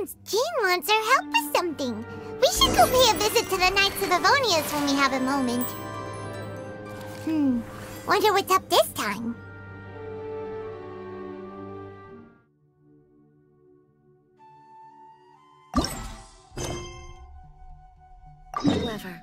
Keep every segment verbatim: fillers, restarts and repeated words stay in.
means Jean wants our help with something. We should go pay a visit to the Knights of Favonius when we have a moment. Hmm. Wonder what's up this time. Clever.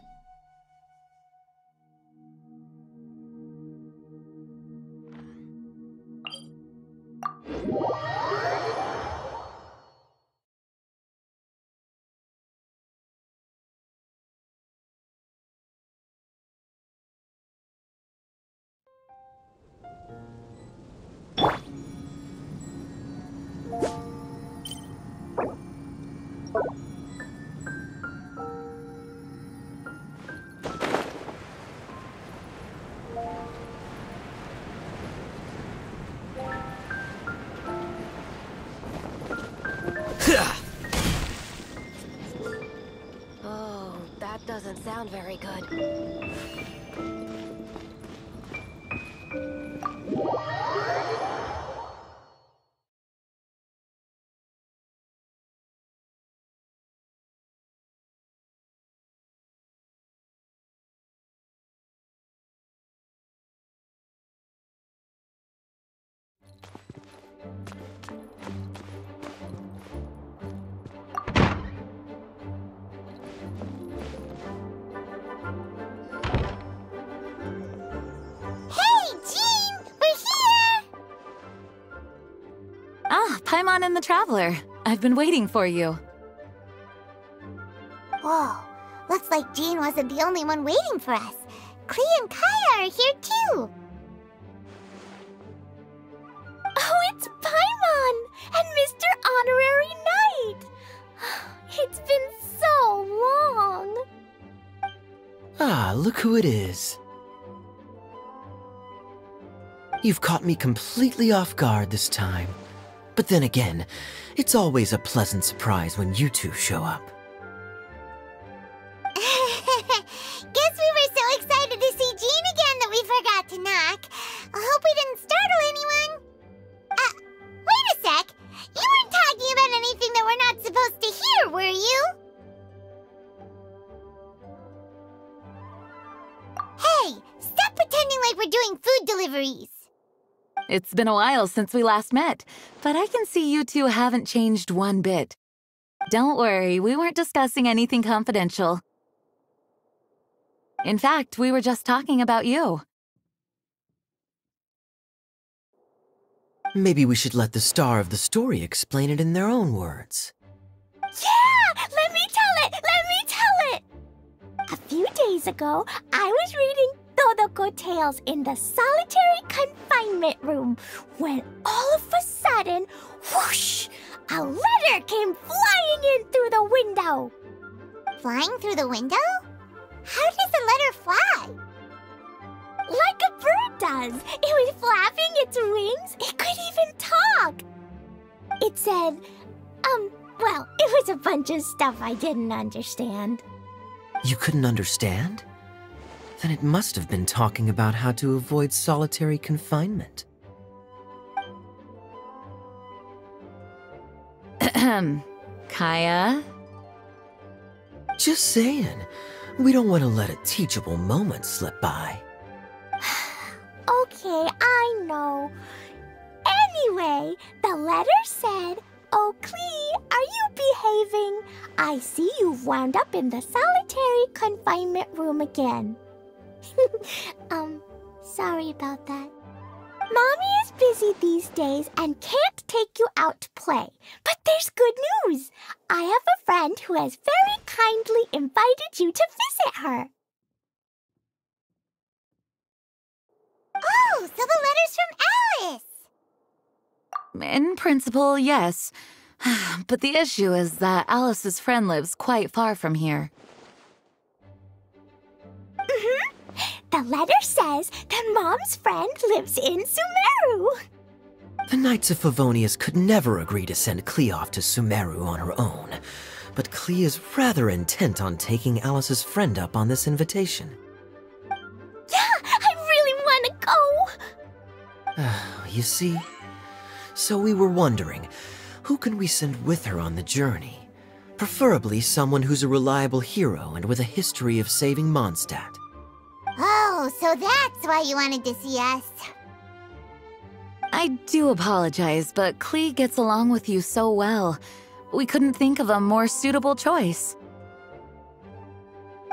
Doesn't sound very good. Paimon and the Traveler. I've been waiting for you. Whoa. Looks like Jean wasn't the only one waiting for us. Klee and Kaeya are here too. Oh, it's Paimon! And Mister Honorary Knight! It's been so long! Ah, look who it is. You've caught me completely off guard this time. But then again, it's always a pleasant surprise when you two show up. Guess we were so excited to see Jean again that we forgot to knock. I hope we didn't startle anyone. Uh, wait a sec. You weren't talking about anything that we're not supposed to hear, were you? Hey, stop pretending like we're doing food deliveries. It's been a while since we last met, but I can see you two haven't changed one bit. Don't worry, we weren't discussing anything confidential. In fact, we were just talking about you. Maybe we should let the star of the story explain it in their own words. Yeah! Let me tell it! Let me tell it! A few days ago, I was reading Dodoco Tales in the solitary confinement room when all of a sudden, whoosh, a letter came flying in through the window. Flying through the window? How does a letter fly? Like a bird does. It was flapping its wings. It could even talk. It said, um, well, it was a bunch of stuff I didn't understand. You couldn't understand? Then it must have been talking about how to avoid solitary confinement. Ahem. Kaeya? Just saying. We don't want to let a teachable moment slip by. Okay, I know. Anyway, the letter said, "Oh, Klee, are you behaving? I see you've wound up in the solitary confinement room again." um, sorry about that. Mommy is busy these days and can't take you out to play. But there's good news. I have a friend who has very kindly invited you to visit her. Oh, so the letter's from Alice! In principle, yes. But the issue is that Alice's friend lives quite far from here. Mm-hmm. The letter says that Mom's friend lives in Sumeru. The Knights of Favonius could never agree to send Klee off to Sumeru on her own, but Klee is rather intent on taking Alice's friend up on this invitation. Yeah, I really want to go! Uh, you see? So we were wondering, who can we send with her on the journey? Preferably someone who's a reliable hero and with a history of saving Mondstadt. Oh, so that's why you wanted to see us. I do apologize, but Klee gets along with you so well. We couldn't think of a more suitable choice.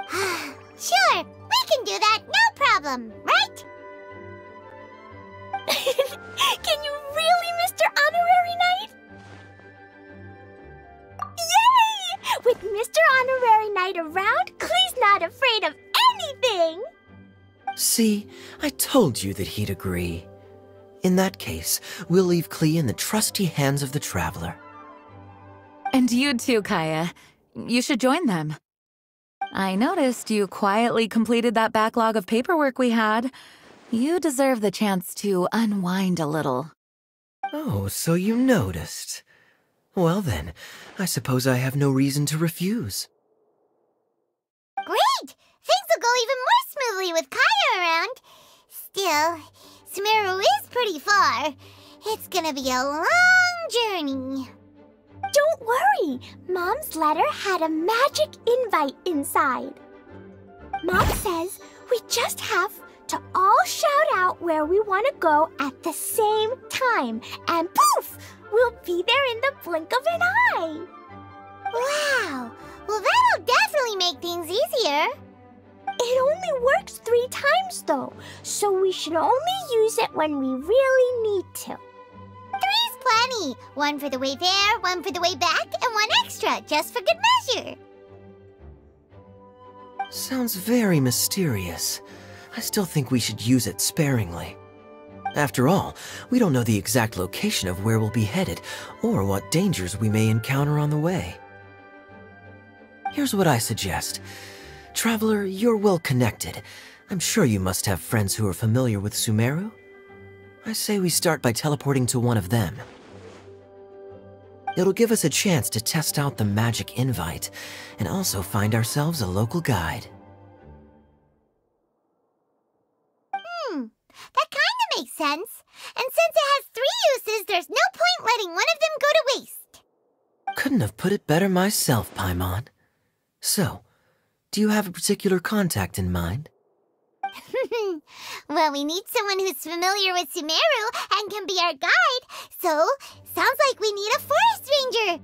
Sure, we can do that, no problem, right? Can you really, Mister Honorary Knight? Yay! With Mister Honorary Knight around, Klee's not afraid of anything! See, I told you that he'd agree. In that case, we'll leave Klee in the trusty hands of the Traveler. And you too, Kaeya. You should join them. I noticed you quietly completed that backlog of paperwork we had. You deserve the chance to unwind a little. Oh, so you noticed. Well then, I suppose I have no reason to refuse. Great! Things will go even more smoothly with Kaeya around. Still, Sumeru is pretty far. It's gonna be a long journey. Don't worry! Mom's letter had a magic invite inside. Mom says we just have to all shout out where we want to go at the same time, and poof! We'll be there in the blink of an eye! Wow! Well, that'll definitely make things easier. It only works three times, though, so we should only use it when we really need to. Three's plenty! One for the way there, one for the way back, and one extra, just for good measure! Sounds very mysterious. I still think we should use it sparingly. After all, we don't know the exact location of where we'll be headed, or what dangers we may encounter on the way. Here's what I suggest. Traveler, you're well-connected. I'm sure you must have friends who are familiar with Sumeru. I say we start by teleporting to one of them. It'll give us a chance to test out the magic invite, and also find ourselves a local guide. Hmm, that kinda makes sense. And since it has three uses, there's no point letting one of them go to waste. Couldn't have put it better myself, Paimon. So, do you have a particular contact in mind? Well, we need someone who's familiar with Sumeru and can be our guide, so sounds like we need a forest ranger!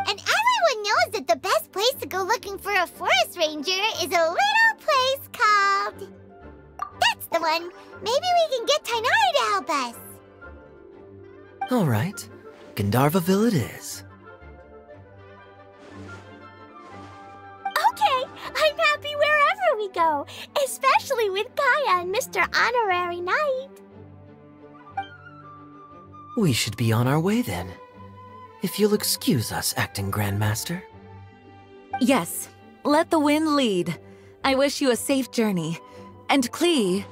And everyone knows that the best place to go looking for a forest ranger is a little place called... That's the one! Maybe we can get Tighnari to help us! Alright, Gandharva Ville it is. Okay, I'm happy wherever we go, especially with Kaeya and Mister Honorary Knight. We should be on our way then. If you'll excuse us, Acting Grandmaster. Yes, let the wind lead. I wish you a safe journey. And Klee...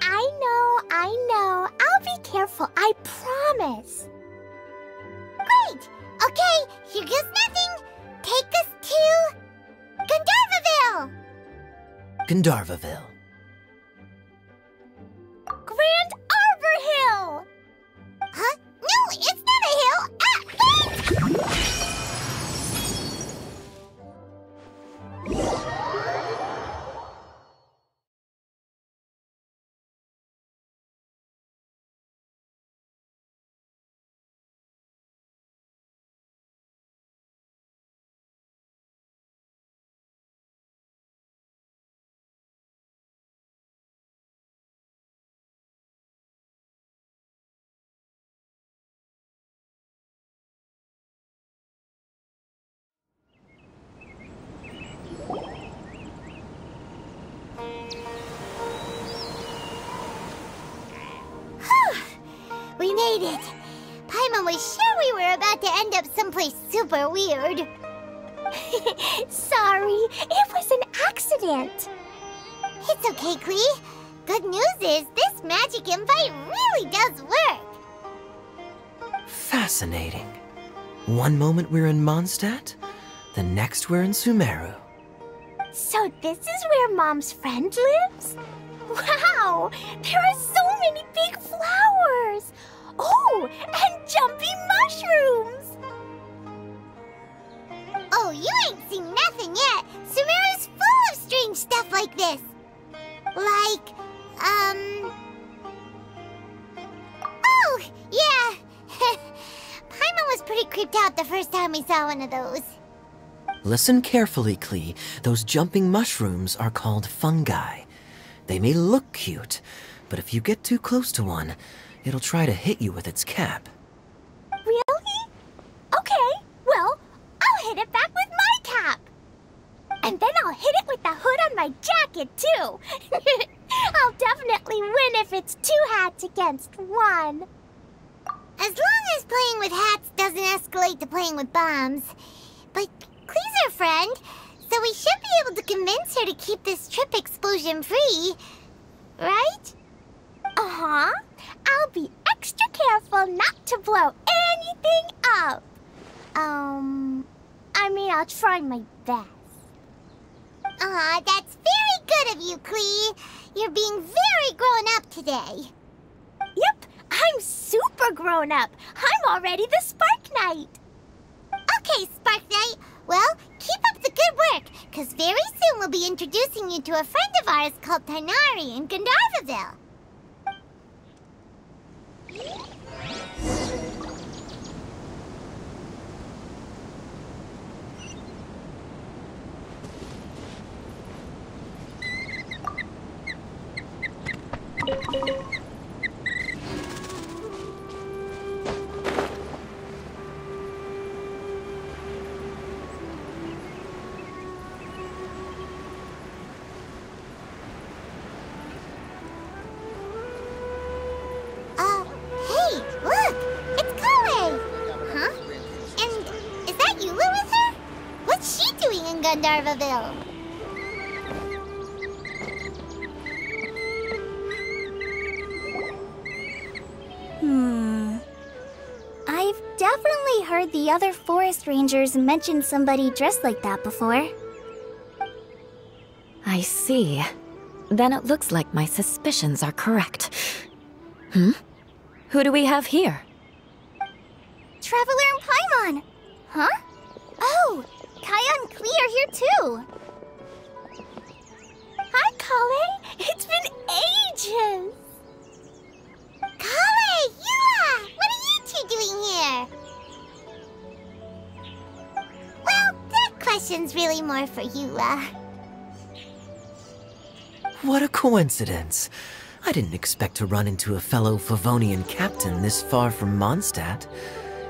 I know, I know. I'll be careful, I promise. Great! Okay, here goes nothing. Take us to... Gandharva Ville! Gandharva Ville. Grand Arbor Hill! Huh? No, it's not a hill! Ah! We made it! Paimon was sure we were about to end up someplace super weird. Sorry, it was an accident. It's okay, Klee. Good news is this magic invite really does work. Fascinating. One moment we're in Mondstadt, the next we're in Sumeru. So this is where Mom's friend lives? Wow! There are so many big flowers! jumpy mushrooms! Oh, you ain't seen nothing yet. Sumeru's full of strange stuff like this. Like, um... oh, yeah. Paimon was pretty creeped out the first time we saw one of those. Listen carefully, Klee. Those jumping mushrooms are called fungi. They may look cute, but if you get too close to one, it'll try to hit you with its cap. Really? Okay, well, I'll hit it back with my cap! And then I'll hit it with the hood on my jacket, too! I'll definitely win if it's two hats against one. As long as playing with hats doesn't escalate to playing with bombs. But Klee's her friend, so we should be able to convince her to keep this trip explosion-free, right? Uh-huh. I'll be extra careful not to blow anything up. Um, I mean, I'll try my best. Aw, that's very good of you, Klee. You're being very grown up today. Yep, I'm super grown up. I'm already the Spark Knight. Okay, Spark Knight. Well, keep up the good work, because very soon we'll be introducing you to a friend of ours called Tighnari in Gandharva Ville. Gandharva Ville. Hmm. I've definitely heard the other forest rangers mention somebody dressed like that before. I see. Then it looks like my suspicions are correct. Hmm? Who do we have here? Traveler and Paimon! Huh? Oh! Kaeya and Klee are here too! Hi, Collei! It's been ages! Collei! Eula! What are you two doing here? Well, that question's really more for Eula. What a coincidence! I didn't expect to run into a fellow Favonian captain this far from Mondstadt.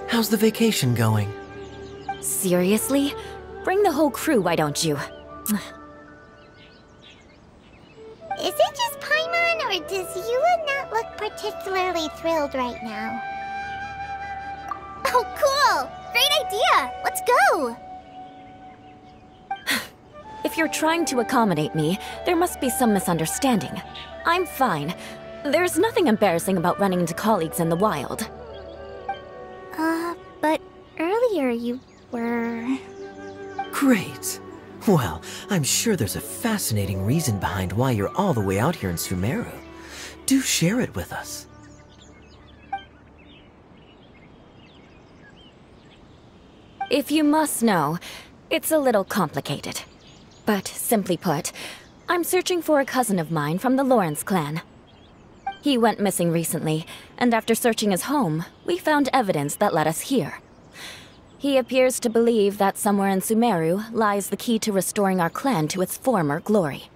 How's the vacation going? Seriously? Bring the whole crew, why don't you? Is it just Paimon, or does Eula not look particularly thrilled right now? Oh, cool! Great idea! Let's go! If you're trying to accommodate me, there must be some misunderstanding. I'm fine. There's nothing embarrassing about running into colleagues in the wild. Uh, but earlier you were... Great. Well, I'm sure there's a fascinating reason behind why you're all the way out here in Sumeru. Do share it with us. If you must know, it's a little complicated. But simply put, I'm searching for a cousin of mine from the Lawrence clan. He went missing recently, and after searching his home, we found evidence that led us here. He appears to believe that somewhere in Sumeru lies the key to restoring our clan to its former glory.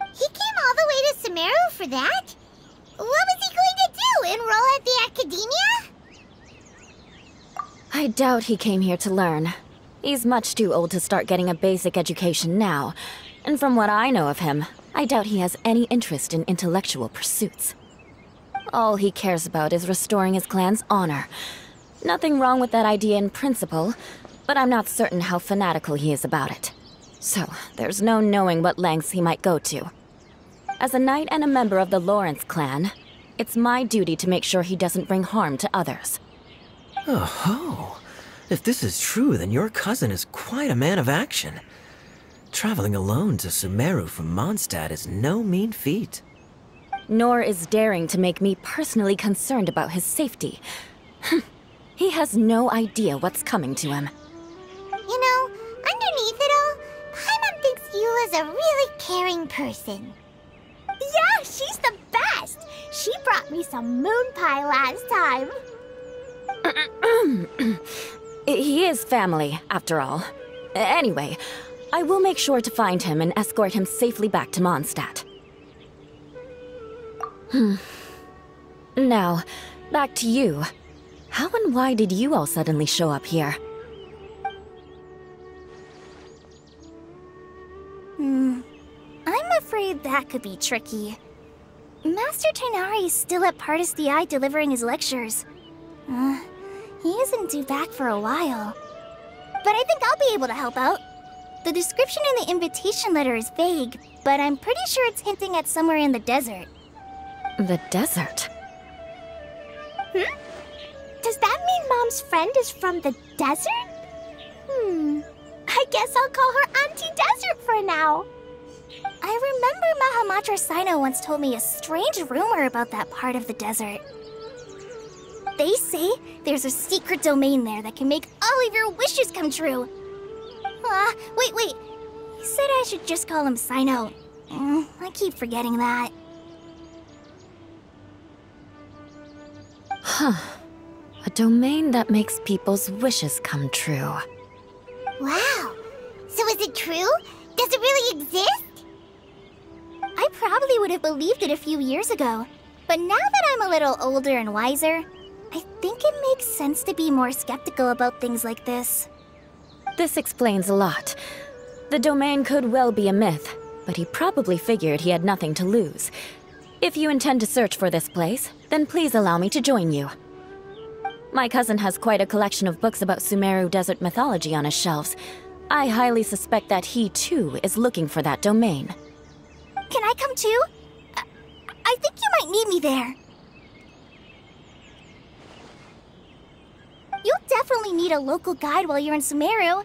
He came all the way to Sumeru for that? What was he going to do? Enroll at the academia? I doubt he came here to learn. He's much too old to start getting a basic education now, and from what I know of him, I doubt he has any interest in intellectual pursuits. All he cares about is restoring his clan's honor. Nothing wrong with that idea in principle, but I'm not certain how fanatical he is about it. So, there's no knowing what lengths he might go to. As a knight and a member of the Lawrence clan, it's my duty to make sure he doesn't bring harm to others. Oh-ho! If this is true, then your cousin is quite a man of action. Traveling alone to Sumeru from Mondstadt is no mean feat. Nor is daring to make me personally concerned about his safety. He has no idea what's coming to him. You know, underneath it all, Paimon thinks Eula's a really caring person. Yeah, she's the best! She brought me some moon pie last time. He is family, after all. Anyway, I will make sure to find him and escort him safely back to Mondstadt. Hmm. Now, back to you. How and why did you all suddenly show up here? Hmm. I'm afraid that could be tricky. Master Tighnari is still at Pardis Dhyai delivering his lectures. Uh, he isn't due back for a while. But I think I'll be able to help out. The description in the invitation letter is vague, but I'm pretty sure it's hinting at somewhere in the desert. The desert? Hmm? Does that mean Mom's friend is from the desert? Hmm. I guess I'll call her Auntie Desert for now. I remember Mahamatra Cyno once told me a strange rumor about that part of the desert. They say there's a secret domain there that can make all of your wishes come true. Ah, uh, wait, wait. He said I should just call him Cyno. Mm, I keep forgetting that. Huh. A domain that makes people's wishes come true. Wow. So is it true? Does it really exist? I probably would have believed it a few years ago. But now that I'm a little older and wiser, I think it makes sense to be more skeptical about things like this. This explains a lot. The domain could well be a myth, but he probably figured he had nothing to lose. If you intend to search for this place, then please allow me to join you. My cousin has quite a collection of books about Sumeru desert mythology on his shelves. I highly suspect that he, too, is looking for that domain. Can I come too? I, I think you might need me there. You'll definitely need a local guide while you're in Sumeru.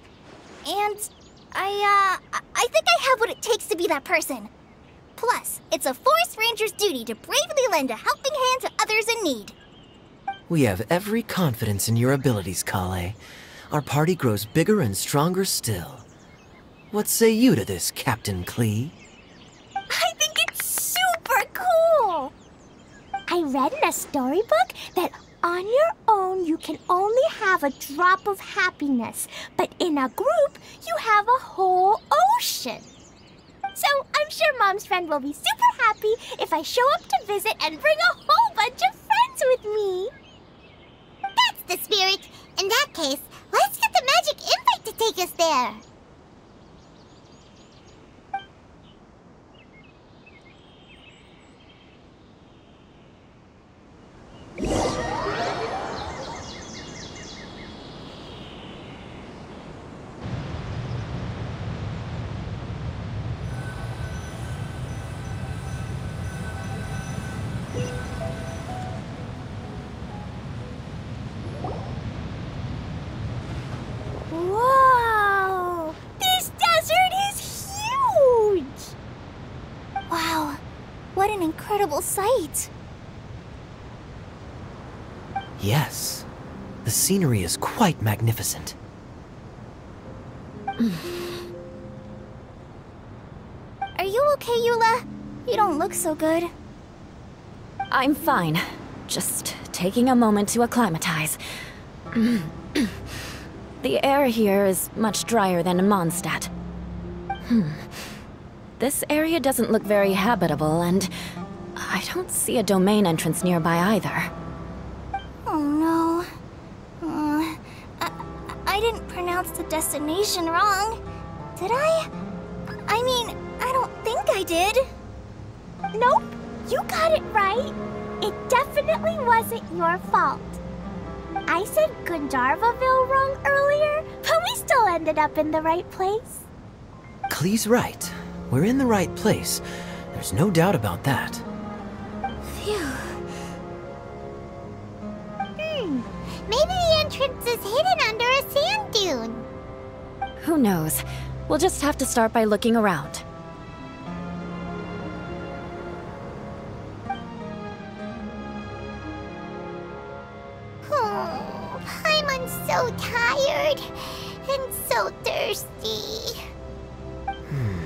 And I, uh, I think I have what it takes to be that person. Plus, it's a forest ranger's duty to bravely lend a helping hand to others in need. We have every confidence in your abilities, Collei. Our party grows bigger and stronger still. What say you to this, Captain Klee? I think it's super cool! I read in a storybook that on your own you can only have a drop of happiness, but in a group you have a whole ocean. So I'm sure Mom's friend will be super happy if I show up to visit and bring a whole bunch of friends with me. That's the spirit. In that case, let's get the magic invite to take us there. Sight. Yes, the scenery is quite magnificent. Are you okay, Eula? You don't look so good. I'm fine. Just taking a moment to acclimatize. The air here is much drier than in Mondstadt. Hmm. This area doesn't look very habitable, and I don't see a domain entrance nearby either. Oh no. Uh, I, I didn't pronounce the destination wrong, did I? I mean, I don't think I did. Nope, you got it right. It definitely wasn't your fault. I said Gandharva Ville wrong earlier, but we still ended up in the right place. Klee's right. We're in the right place. There's no doubt about that. Hmm. Maybe the entrance is hidden under a sand dune. Who knows? We'll just have to start by looking around. Hmm. so tired and so thirsty. Hmm.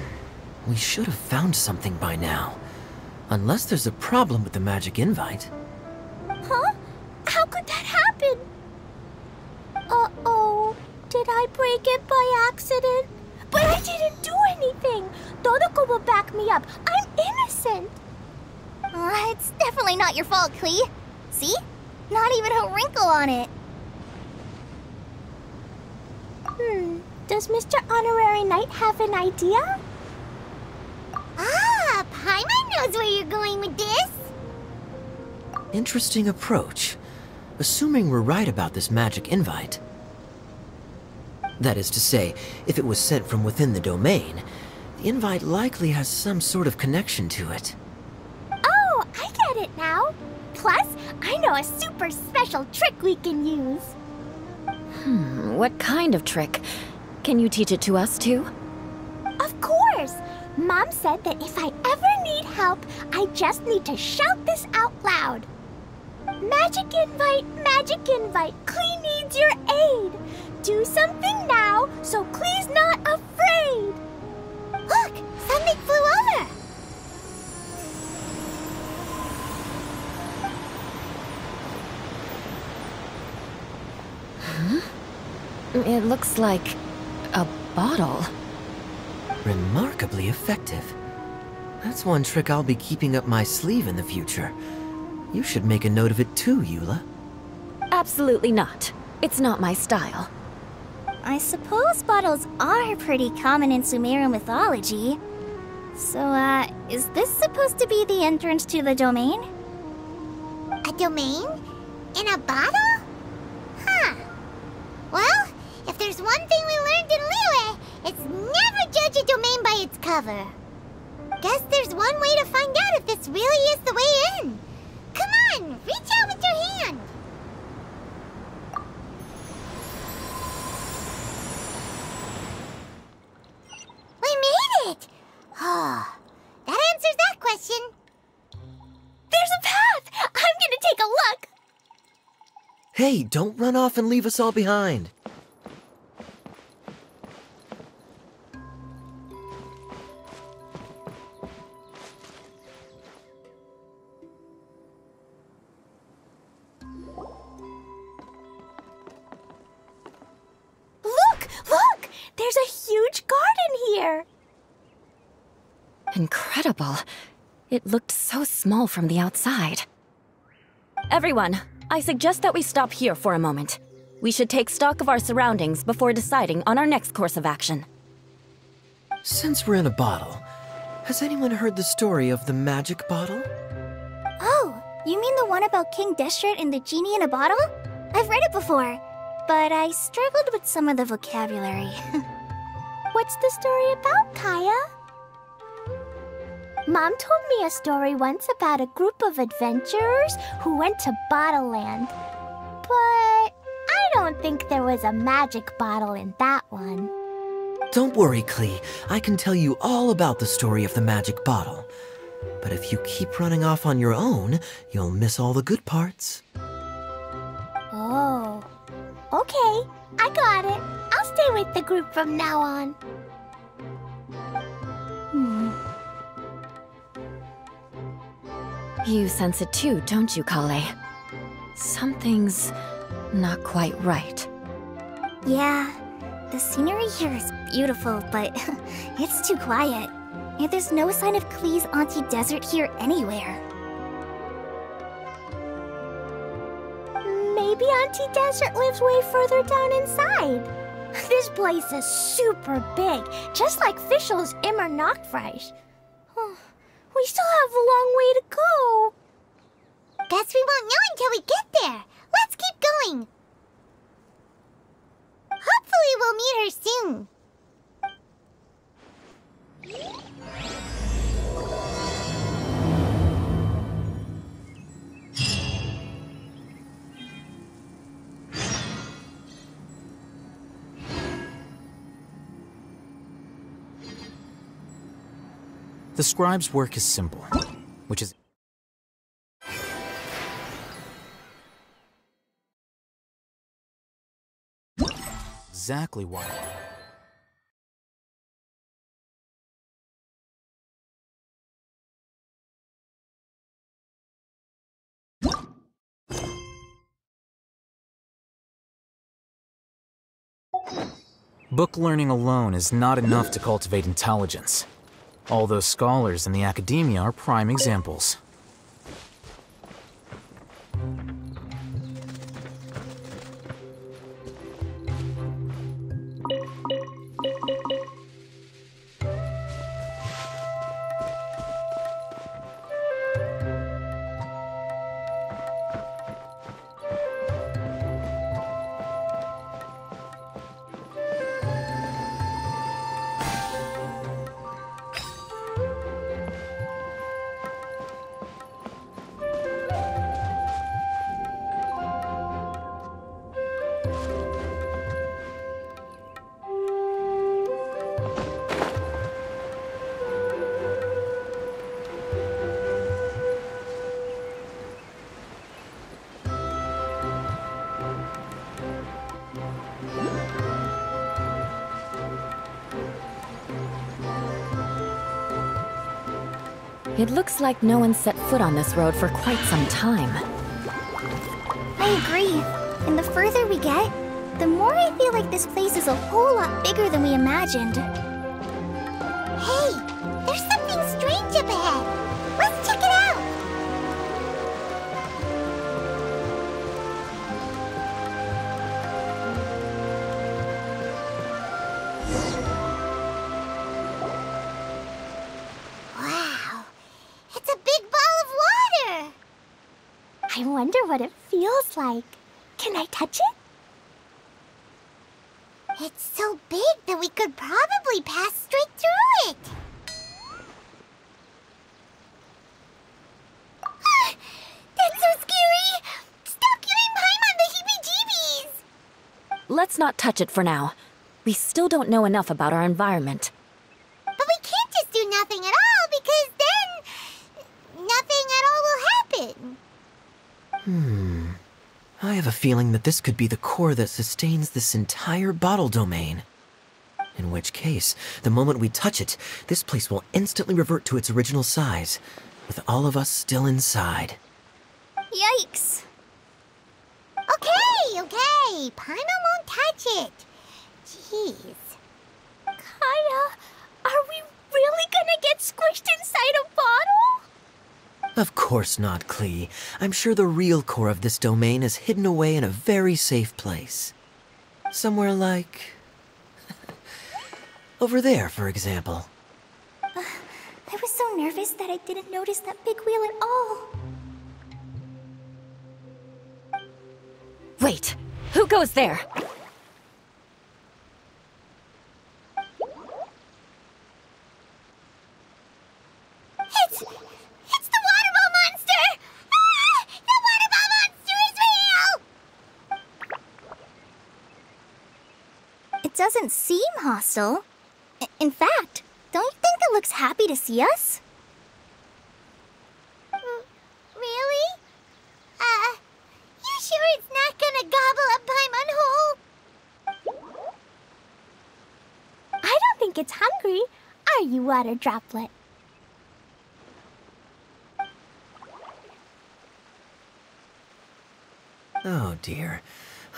We should have found something by now. Unless there's a problem with the magic invite. Huh? How could that happen? Uh-oh. Did I break it by accident? But I didn't do anything! Dodoco will back me up. I'm innocent! Uh, it's definitely not your fault, Klee. See? Not even a wrinkle on it. Hmm. Does Mister Honorary Knight have an idea? Ah! Paimon knows where you're going with this! Interesting approach. Assuming we're right about this magic invite. That is to say, if it was sent from within the domain, the invite likely has some sort of connection to it. Oh, I get it now. Plus, I know a super special trick we can use. Hmm, what kind of trick? Can you teach it to us, too? Of course! Mom said that if I ever need help, I just need to shout this out loud. Magic invite, magic invite, Klee needs your aid! Do something now, so Klee's not afraid! Look! Something flew over! Huh? It looks like... a bottle. Remarkably effective. That's one trick I'll be keeping up my sleeve in the future. You should make a note of it too, Eula. Absolutely not. It's not my style. I suppose bottles are pretty common in Sumeru mythology. So, uh, is this supposed to be the entrance to the domain? A domain? In a bottle? Huh. Well, if there's one thing we learned in Liyue, it's never judge a domain by its cover. Guess there's one way to find out if this really is the way in. Come on, reach out with your hand. Oh, that answers that question. There's a path! I'm gonna take a look! Hey, don't run off and leave us all behind. Look! Look! There's a huge garden here! Incredible. It looked so small from the outside. Everyone, I suggest that we stop here for a moment. We should take stock of our surroundings before deciding on our next course of action. Since we're in a bottle, has anyone heard the story of the magic bottle? Oh, you mean the one about King Deshret and the genie in a bottle? I've read it before, but I struggled with some of the vocabulary. What's the story about, Kaeya? Mom told me a story once about a group of adventurers who went to Bottle Land. But I don't think there was a magic bottle in that one. Don't worry, Klee. I can tell you all about the story of the magic bottle. But if you keep running off on your own, you'll miss all the good parts. Oh. Okay, I got it. I'll stay with the group from now on. Hmm. You sense it too, don't you, Collei? Something's not quite right. Yeah, the scenery here is beautiful, but it's too quiet. And there's no sign of Klee's Auntie Desert here anywhere. Maybe Auntie Desert lives way further down inside. This place is super big, just like Fischl's Immernachtreich. We still have a long way to go. Guess we won't know until we get there. Let's keep going. Hopefully we'll meet her soon. The scribe's work is simple, which is... exactly why. Book learning alone is not enough to cultivate intelligence. All those scholars in the academia are prime examples. It looks like no one set foot on this road for quite some time. I agree. And the further we get, the more I feel like this place is a whole lot bigger than we imagined. Hey! There's something strange up ahead! Let's check it out! What it feels like. Can I touch it? It's so big that we could probably pass straight through it. Ah, that's so scary! Stop giving Paimon the heebie-jeebies! Let's not touch it for now. We still don't know enough about our environment. But we can't just do nothing at all because then nothing at all will happen. Hmm. I have a feeling that this could be the core that sustains this entire bottle domain. In which case, the moment we touch it, this place will instantly revert to its original size, with all of us still inside. Yikes! Okay, okay! Paimon won't touch it! Jeez. Kaeya, are we really gonna get squished inside a bottle? Of course not, Klee. I'm sure the real core of this domain is hidden away in a very safe place. Somewhere like... over there, for example. Uh, I was so nervous that I didn't notice that big wheel at all. Wait! Who goes there? It's... It doesn't seem hostile. In fact, don't you think it looks happy to see us? Really? Uh, you sure it's not gonna gobble up Paimon whole? I don't think it's hungry. Are you, water droplet? Oh dear.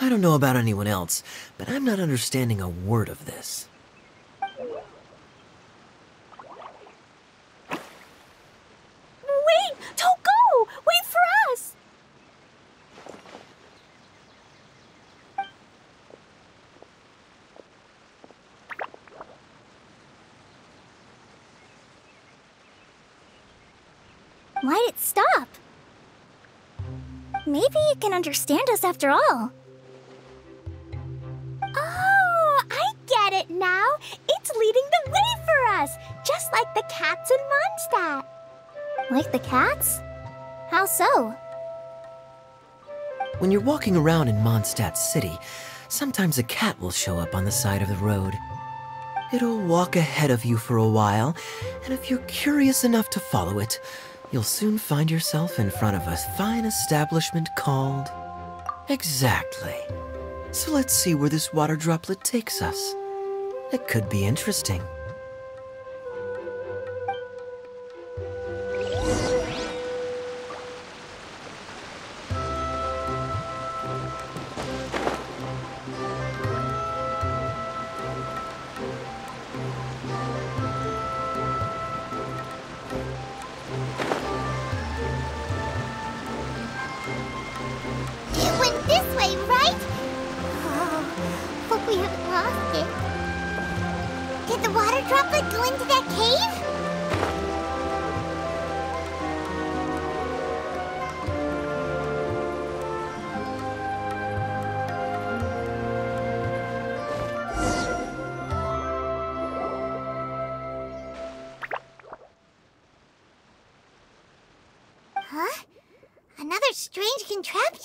I don't know about anyone else, but I'm not understanding a word of this. Wait! Don't go! Wait for us! Why'd it stop? Maybe it can understand us after all. Now, it's leading the way for us, just like the cats in Mondstadt. Like the cats? How so? When you're walking around in Mondstadt City, sometimes a cat will show up on the side of the road. It'll walk ahead of you for a while, and if you're curious enough to follow it, you'll soon find yourself in front of a fine establishment called... Exactly. So let's see where this water droplet takes us. It could be interesting.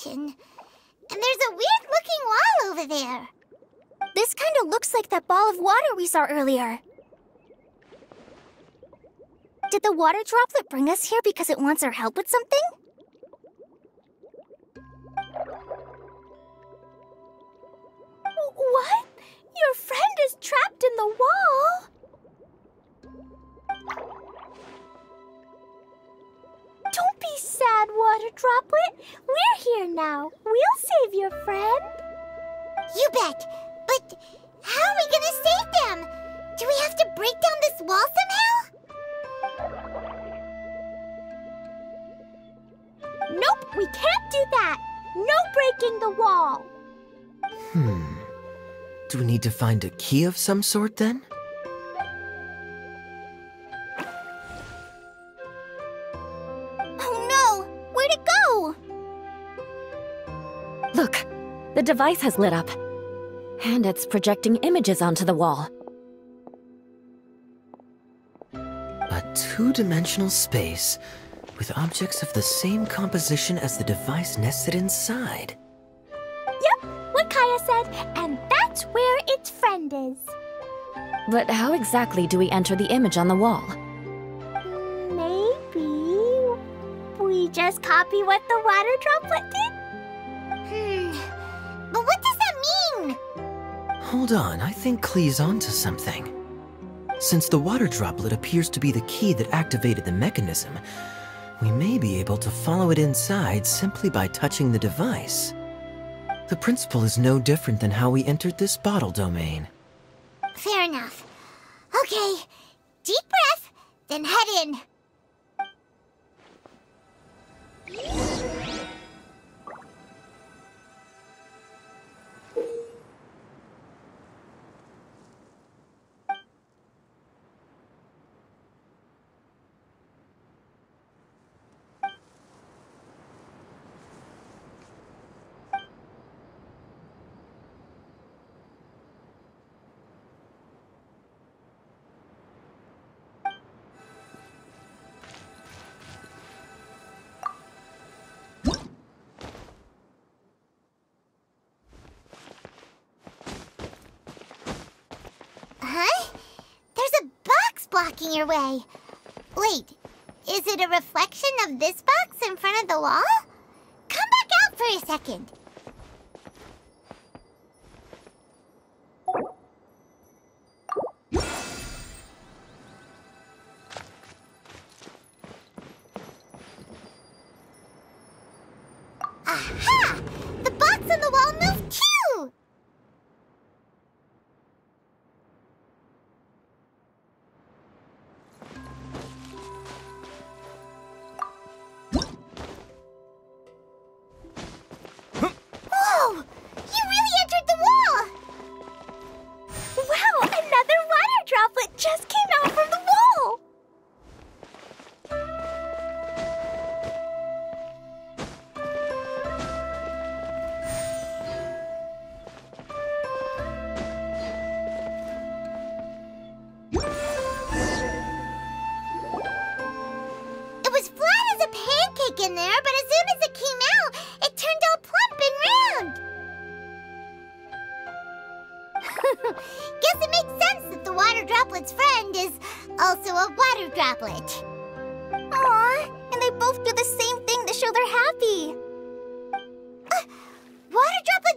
And there's a weird-looking wall over there. This kind of looks like that ball of water we saw earlier. Did the water droplet bring us here because it wants our help with something? What? Your friend is trapped in the wall? Don't be sad, Water Droplet. We're here now. We'll save your friend. You bet. But how are we gonna save them? Do we have to break down this wall somehow? Nope, we can't do that. No breaking the wall. Hmm. Do we need to find a key of some sort then? The device has lit up, and it's projecting images onto the wall. A two-dimensional space with objects of the same composition as the device nested inside. Yep, what Kaeya said, and that's where its friend is. But how exactly do we enter the image on the wall? Maybe we just copy what the water droplet did? But what does that mean? Hold on, I think Klee's onto something. Since the water droplet appears to be the key that activated the mechanism, we may be able to follow it inside simply by touching the device. The principle is no different than how we entered this bottle domain. Fair enough. Okay, deep breath, then head in. Blocking your way. Wait, is it a reflection of this box in front of the wall? Come back out for a second. Aha! The box on the wall moved too! Water droplet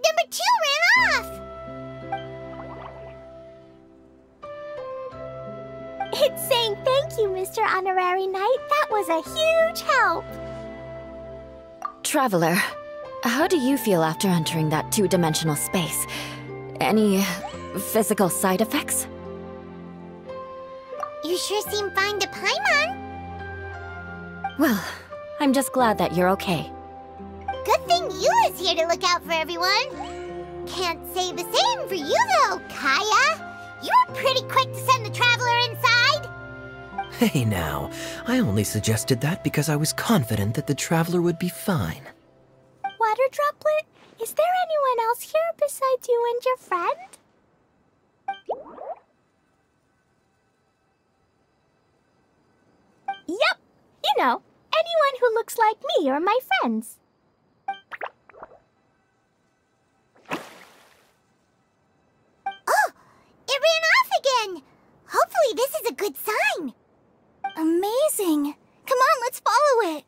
number two ran Thank you, Mister Honorary Knight. That was a huge help. Traveler, how do you feel after entering that two-dimensional space? Any physical side effects? You sure seem fine to Paimon. Well, I'm just glad that you're okay. Good thing Eula's here to look out for everyone. Can't say the same for you though, Kaeya. You were pretty quick to send the Traveler inside. Hey now, I only suggested that because I was confident that the Traveler would be fine. Water Droplet, is there anyone else here besides you and your friend? Yep, you know, anyone who looks like me or my friends. Oh, it ran off again! Hopefully this is a good sign. Amazing! Come on, let's follow it!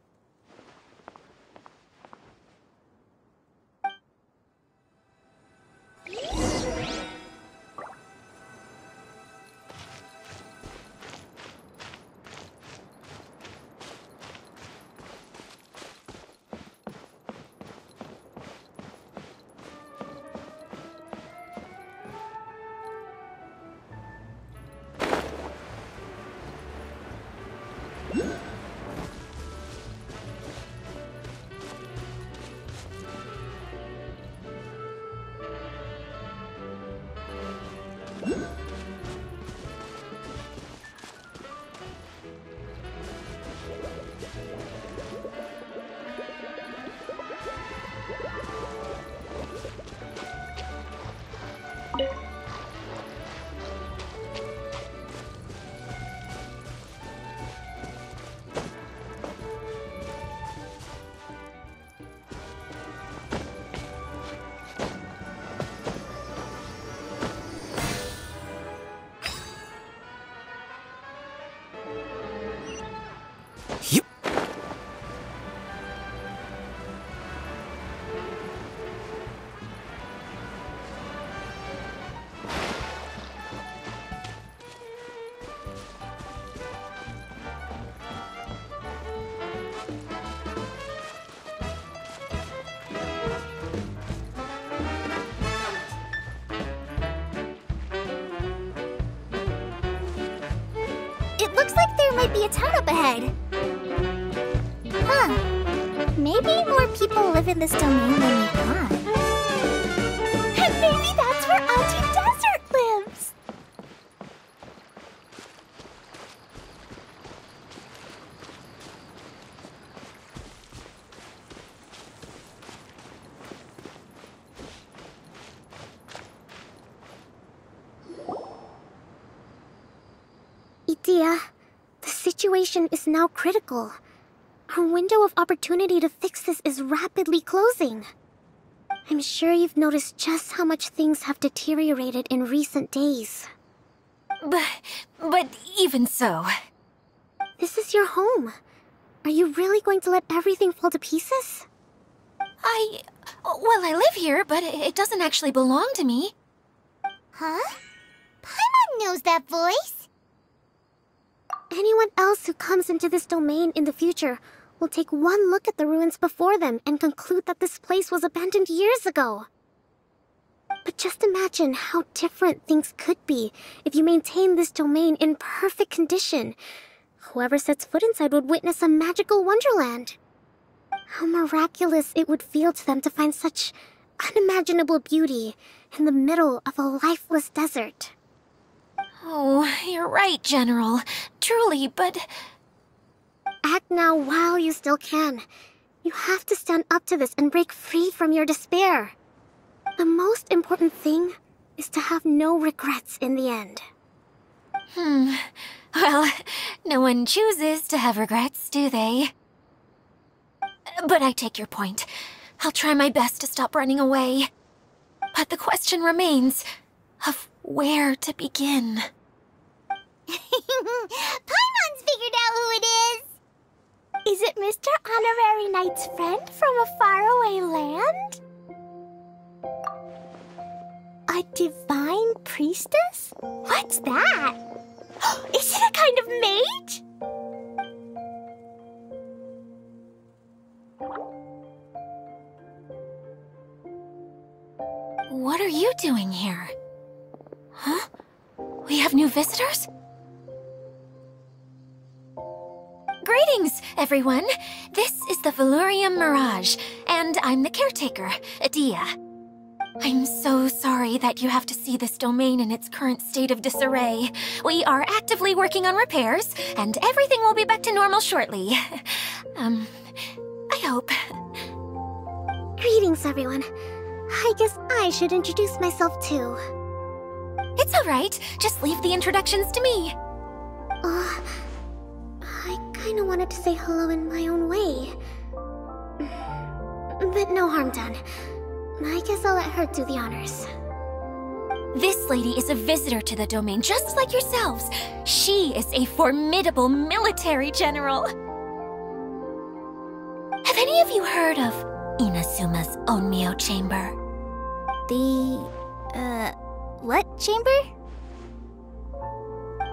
Might be a town up ahead. Huh. Maybe more people live in this domain than we thought. And maybe that's where Auntie Desert lives! Idyia. The situation is now critical. Our window of opportunity to fix this is rapidly closing. I'm sure you've noticed just how much things have deteriorated in recent days. But... but even so... This is your home. Are you really going to let everything fall to pieces? I... well, I live here, but it doesn't actually belong to me. Huh? Paimon knows that voice. Anyone else who comes into this domain in the future will take one look at the ruins before them and conclude that this place was abandoned years ago. But just imagine how different things could be if you maintain this domain in perfect condition. Whoever sets foot inside would witness a magical wonderland. How miraculous it would feel to them to find such unimaginable beauty in the middle of a lifeless desert. Oh, you're right, General. Truly, but... Act now while you still can. You have to stand up to this and break free from your despair. The most important thing is to have no regrets in the end. Hmm. Well, no one chooses to have regrets, do they? But I take your point. I'll try my best to stop running away. But the question remains of where to begin. Paimon's figured out who it is! Is it Mister Honorary Knight's friend from a faraway land? A divine priestess? What's that? Is it a kind of mage? What are you doing here? Huh? We have new visitors? Greetings, everyone. This is the Valorium Mirage, and I'm the caretaker, Idyia. I'm so sorry that you have to see this domain in its current state of disarray. We are actively working on repairs, and everything will be back to normal shortly. um, I hope. Greetings, everyone. I guess I should introduce myself, too. It's alright. Just leave the introductions to me. Uh, I kinda wanted to say hello in my own way. But no harm done. I guess I'll let her do the honors. This lady is a visitor to the domain, just like yourselves. She is a formidable military general. Have any of you heard of Inazuma's Onmyo Chamber? The... uh... what chamber?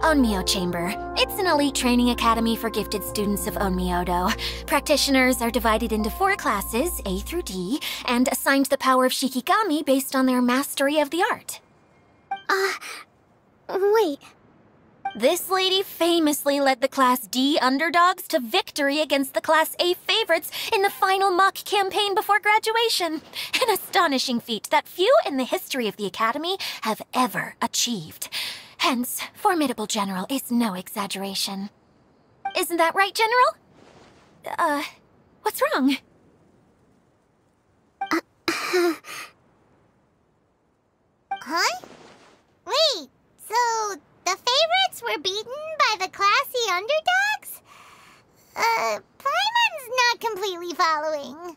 Onmyo Chamber. It's an elite training academy for gifted students of Onmyodo. Practitioners are divided into four classes, A through D, and assigned the power of Shikigami based on their mastery of the art. Uh, wait. This lady famously led the Class D underdogs to victory against the Class A favorites in the final mock campaign before graduation. An astonishing feat that few in the history of the Academy have ever achieved. Hence, formidable general is no exaggeration. Isn't that right, General? Uh, what's wrong? Uh, huh? Wait, so the favorites were beaten by the classy underdogs? Uh, Paimon's not completely following.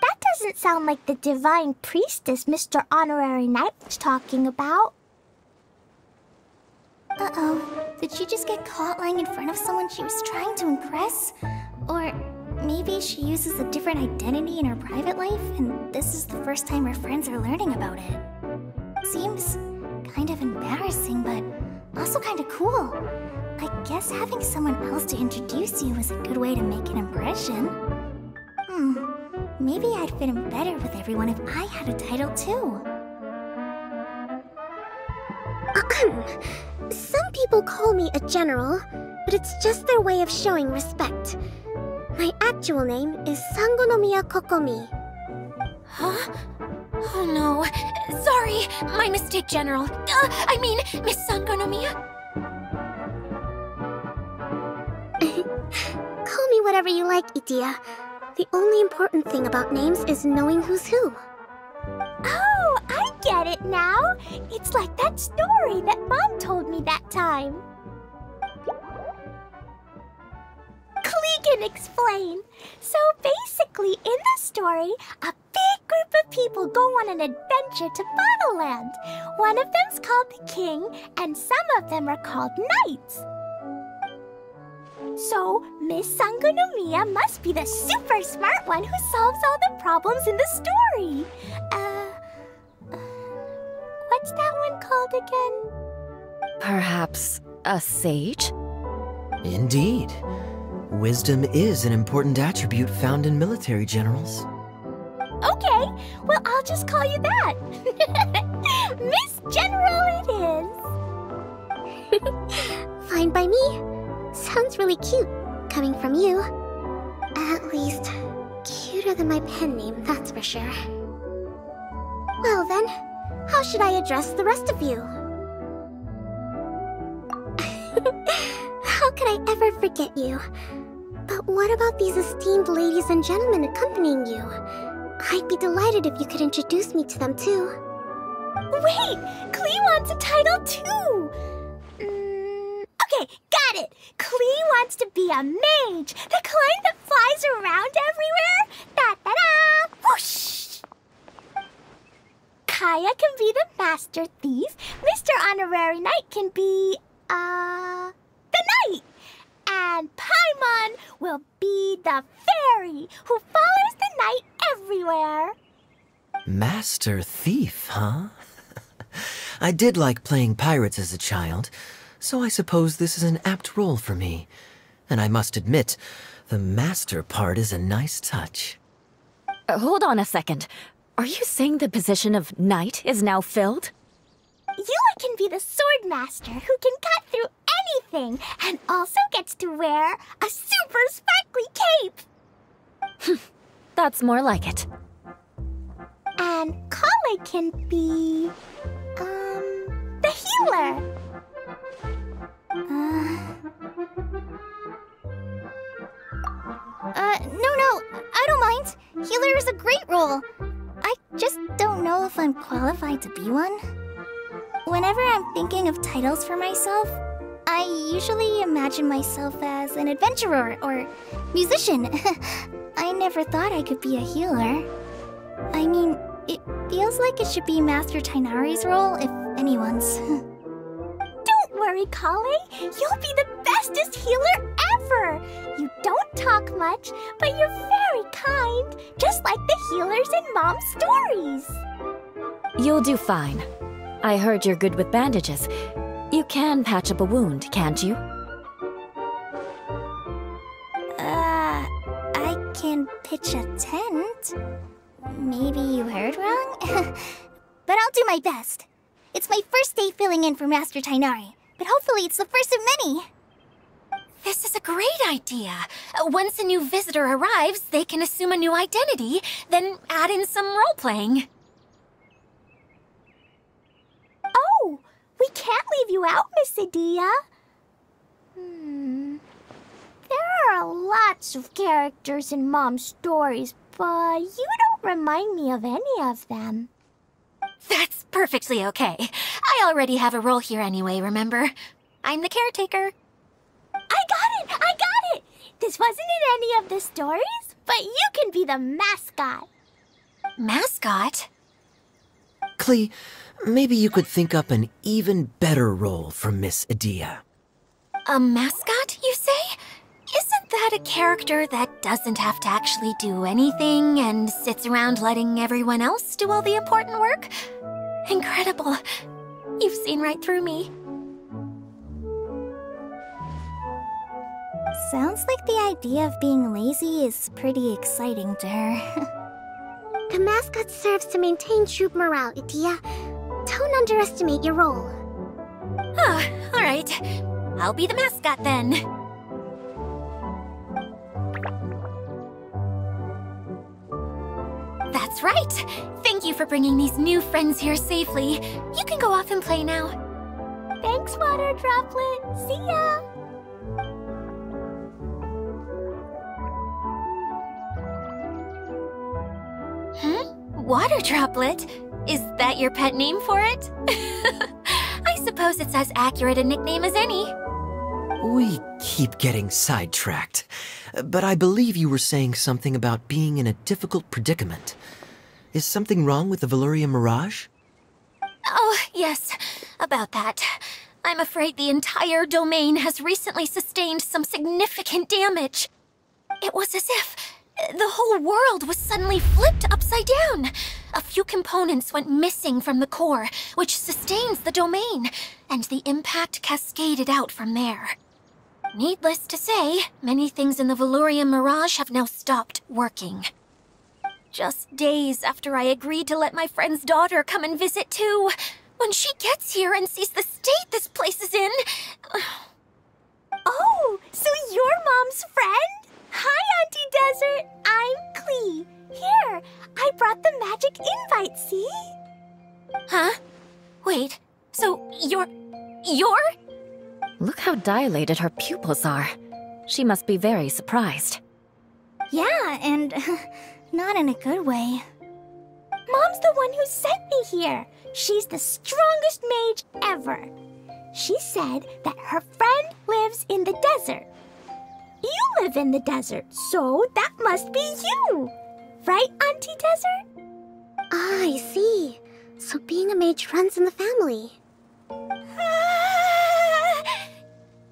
That doesn't sound like the divine priestess Mister Honorary Knight was talking about. Uh-oh. Did she just get caught lying in front of someone she was trying to impress? Or maybe she uses a different identity in her private life, and this is the first time her friends are learning about it. Seems kind of embarrassing, but also kind of cool. I guess having someone else to introduce you is a good way to make an impression. Hmm. Maybe I'd fit in better with everyone if I had a title, too. Some people call me a general, but it's just their way of showing respect. My actual name is Sangonomiya Kokomi. Huh? Oh no. Sorry, my mistake, General. Uh, I mean, Miss Sangonomiya. Call me whatever you like, Idyia. The only important thing about names is knowing who's who. Oh, I get it now. It's like that story that Mom told me that time. Klee can explain. So basically, in the story, a big group of people go on an adventure to Bottle Land. One of them's called the King, and some of them are called Knights. So, Miss Sangonomiya must be the super smart one who solves all the problems in the story. Uh, uh, what's that one called again? Perhaps a sage? Indeed. Wisdom is an important attribute found in military generals. Okay, well, I'll just call you that. Miss General it is. Fine by me. Sounds really cute, coming from you. At least, cuter than my pen name, that's for sure. Well then, how should I address the rest of you? How could I ever forget you? But what about these esteemed ladies and gentlemen accompanying you? I'd be delighted if you could introduce me to them too. Wait! Klee wants a title too! Okay, got it! Klee wants to be a mage! The kind that flies around everywhere! Da-da-da! Whoosh! Kaeya can be the master thief. Mister Honorary Knight can be... uh... the knight! And Paimon will be the fairy who follows the knight everywhere! Master thief, huh? I did like playing pirates as a child, so I suppose this is an apt role for me. And I must admit, the master part is a nice touch. Uh, hold on a second. Are you saying the position of knight is now filled? Eula can be the sword master who can cut through anything and also gets to wear a super sparkly cape. That's more like it. And Collei can be... um... the healer. Uh... Uh, no, no, I don't mind. Healer is a great role. I just don't know if I'm qualified to be one. Whenever I'm thinking of titles for myself, I usually imagine myself as an adventurer or musician. I never thought I could be a healer. I mean, it feels like it should be Master Tighnari's role, if anyone's. Don't worry, Collei. You'll be the bestest healer ever! You don't talk much, but you're very kind, just like the healers in Mom's stories. You'll do fine. I heard you're good with bandages. You can patch up a wound, can't you? Uh, I can pitch a tent. Maybe you heard wrong? But I'll do my best. It's my first day filling in for Master Tighnari, but hopefully it's the first of many. This is a great idea. Once a new visitor arrives, they can assume a new identity, then add in some role-playing. Oh, we can't leave you out, Miss Idyia. Hmm. There are lots of characters in Mom's stories, but you don't remind me of any of them. That's perfectly okay. I already have a role here anyway, remember? I'm the caretaker. I got it! I got it! This wasn't in any of the stories, but you can be the mascot. Mascot? Klee, maybe you could think up an even better role for Miss Idyia. A mascot, you say? Isn't that a character that doesn't have to actually do anything and sits around letting everyone else do all the important work? Incredible. You've seen right through me. Sounds like the idea of being lazy is pretty exciting to her. The mascot serves to maintain troop morale, Idyia. Don't underestimate your role. Ah, oh, all right. I'll be the mascot then. That's right. Thank you for bringing these new friends here safely. You can go off and play now. Thanks, Water Droplet. See ya! Huh? Water Droplet? Is that your pet name for it? I suppose it's as accurate a nickname as any. We keep getting sidetracked, but I believe you were saying something about being in a difficult predicament. Is something wrong with the Valorium Mirage? Oh, yes, about that. I'm afraid the entire domain has recently sustained some significant damage. It was as if the whole world was suddenly flipped upside down. A few components went missing from the core, which sustains the domain, and the impact cascaded out from there. Needless to say, many things in the Valorium Mirage have now stopped working. Just days after I agreed to let my friend's daughter come and visit too, when she gets here and sees the state this place is in... Oh, so you're Mom's friend? Hi, Auntie Desert! I'm Klee. Here, I brought the magic invite, see? Huh? Wait, so you're... you're? Look how dilated her pupils are. She must be very surprised. Yeah, and not in a good way. Mom's the one who sent me here. She's the strongest mage ever. She said that her friend lives in the desert. You live in the desert, so that must be you! Right, Auntie Desert? Ah, I see. So being a mage runs in the family. Ah,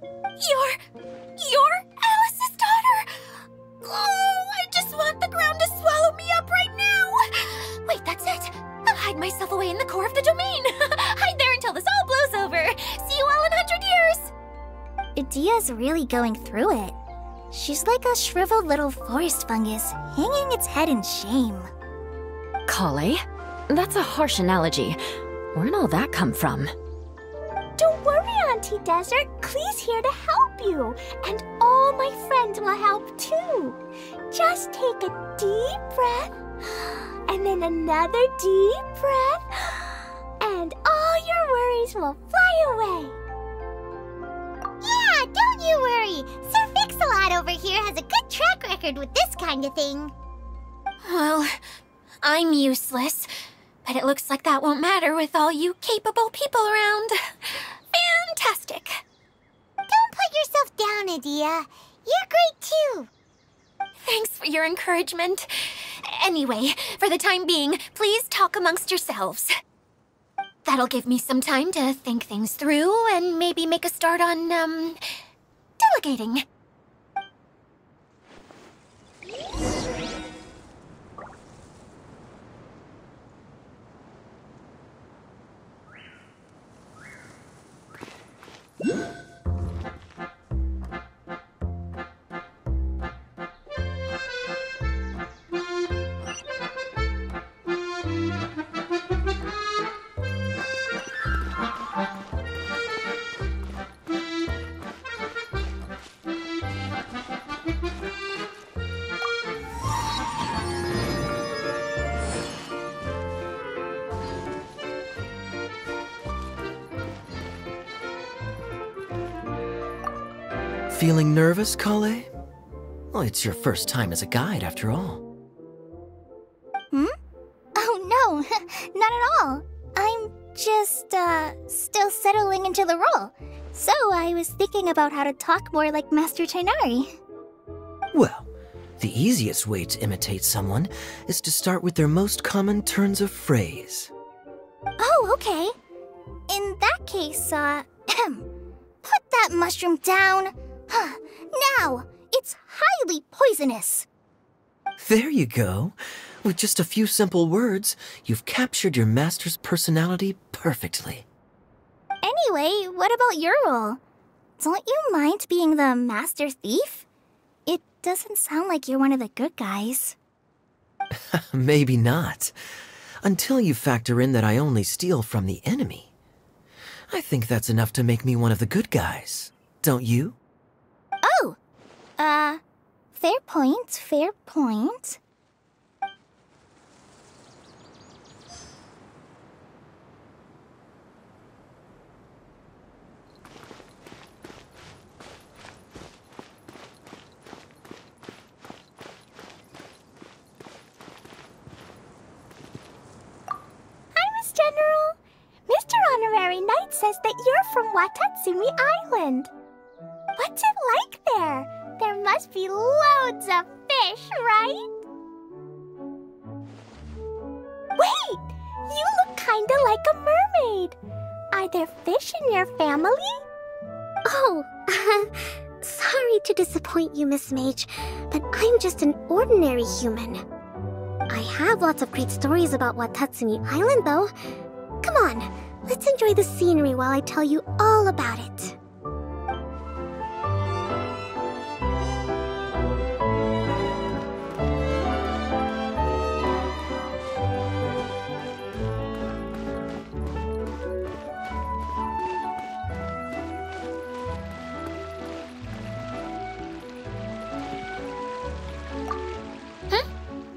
you're... you're Alice's daughter! Oh, I just want the ground to swallow me up right now! Wait, that's it! I'll hide myself away in the core of the domain! Kaeya's really going through it. She's like a shriveled little forest fungus, hanging its head in shame. Collei? That's a harsh analogy. Where'd all that come from? Don't worry, Auntie Desert. Klee's here to help you. And all my friends will help too. Just take a deep breath. And then another deep breath. And all your worries will fly away. Yeah, don't you worry. Sir Fix-a-Lot over here has a good track record with this kind of thing. Well, I'm useless. But it looks like that won't matter with all you capable people around. Fantastic! Don't put yourself down, Idyia. You're great too. Thanks for your encouragement. Anyway, for the time being, please talk amongst yourselves. That'll give me some time to think things through and maybe make a start on, um, delegating. Feeling nervous, Collei? Well, it's your first time as a guide, after all. Hmm? Oh, no. Not at all. I'm just, uh, still settling into the role. So I was thinking about how to talk more like Master Tighnari. Well, the easiest way to imitate someone is to start with their most common turns of phrase. Oh, okay. In that case, uh, put that mushroom down. Now, it's highly poisonous. There you go. With just a few simple words, you've captured your master's personality perfectly. Anyway, what about your role? Don't you mind being the master thief? It doesn't sound like you're one of the good guys. Maybe not. Until you factor in that I only steal from the enemy. I think that's enough to make me one of the good guys. Don't you? Oh, uh, fair point, fair point. Hi, Miss General. Mister Honorary Knight says that you're from Watatsumi Island. What's it like there? There must be loads of fish, right? Wait! You look kinda like a mermaid. Are there fish in your family? Oh, sorry to disappoint you, Miss Mage, but I'm just an ordinary human. I have lots of great stories about Watatsumi Island, though. Come on, let's enjoy the scenery while I tell you all about it.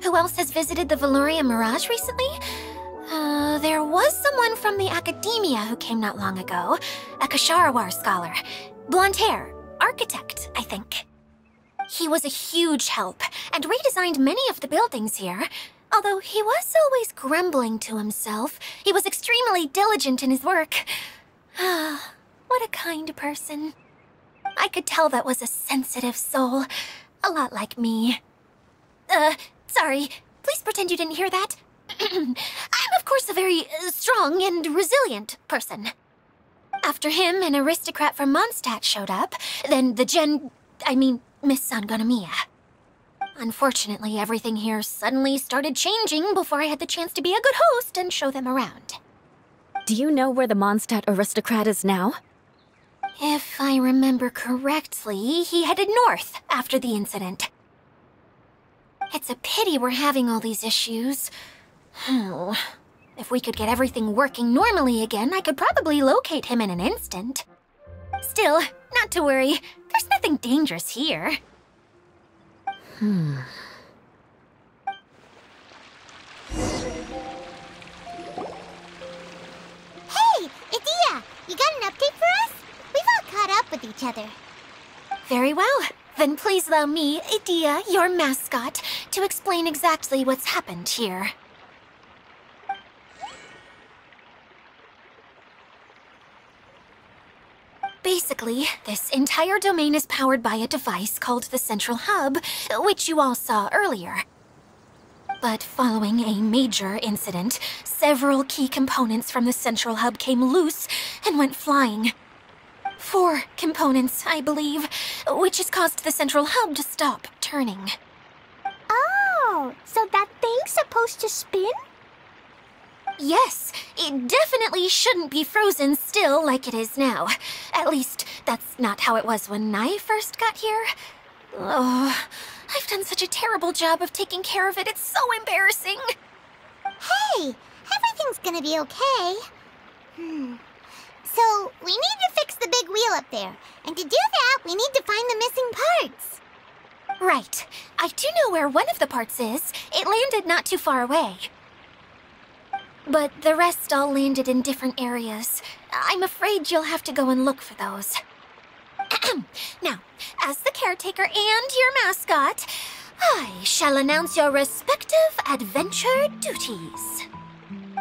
Who else has visited the Valorium Mirage recently? Uh, there was someone from the academia who came not long ago. A Kshahrewar scholar. Blonde hair. Architect, I think. He was a huge help, and redesigned many of the buildings here. Although he was always grumbling to himself, he was extremely diligent in his work. Ah, what a kind person. I could tell that was a sensitive soul. A lot like me. Uh... Sorry, please pretend you didn't hear that. I'm, of course, a very uh, strong and resilient person. After him, an aristocrat from Mondstadt showed up, then the gen... I mean, Miss Sangonomiya. Unfortunately, everything here suddenly started changing before I had the chance to be a good host and show them around. Do you know where the Mondstadt aristocrat is now? If I remember correctly, he headed north after the incident. It's a pity we're having all these issues. Oh, if we could get everything working normally again, I could probably locate him in an instant. Still, not to worry. There's nothing dangerous here. Hmm. Hey, Idyia! You got an update for us? We've all caught up with each other. Very well. Then please allow me, Idyia, your mascot, to explain exactly what's happened here. Basically, this entire domain is powered by a device called the Central Hub, which you all saw earlier. But following a major incident, several key components from the Central Hub came loose and went flying. Four components, I believe, which has caused the Central Hub to stop turning. Oh, so that thing's supposed to spin? Yes, it definitely shouldn't be frozen still like it is now. At least, that's not how it was when I first got here. Oh, I've done such a terrible job of taking care of it, it's so embarrassing! Hey, everything's gonna be okay. Hmm. So, we need to fix the big wheel up there, and to do that, we need to find the missing parts. Right. I do know where one of the parts is. It landed not too far away. But the rest all landed in different areas. I'm afraid you'll have to go and look for those. Now, as the caretaker and your mascot, I shall announce your respective adventure duties.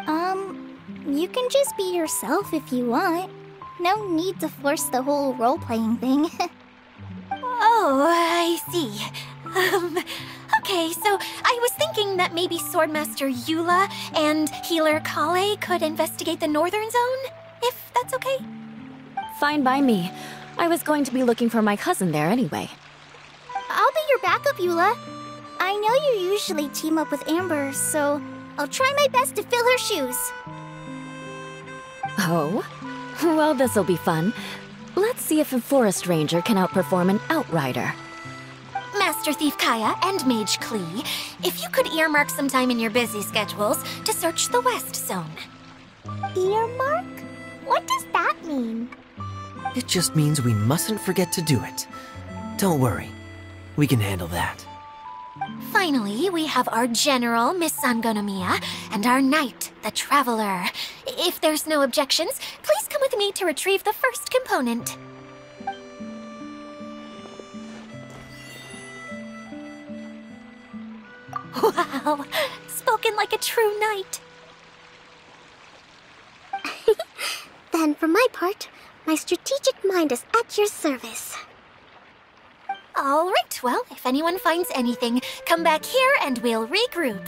Um, you can just be yourself if you want. No need to force the whole role-playing thing. Oh, I see. Um... Okay, so I was thinking that maybe Swordmaster Eula and Healer Collei could investigate the Northern Zone, if that's okay? Fine by me. I was going to be looking for my cousin there anyway. I'll be your backup, Eula. I know you usually team up with Amber, so I'll try my best to fill her shoes. Oh? Well, this'll be fun. Let's see if a forest ranger can outperform an outrider. Master Thief Kaeya and Mage Klee, if you could earmark some time in your busy schedules to search the West Zone. Earmark? What does that mean? It just means we mustn't forget to do it. Don't worry. We can handle that. Finally, we have our General, Miss Sangonomiya, and our Knight, the Traveler. If there's no objections, please come with me to retrieve the first component. Wow, spoken like a true knight. Then for my part, my strategic mind is at your service. All right, well, if anyone finds anything, come back here and we'll regroup.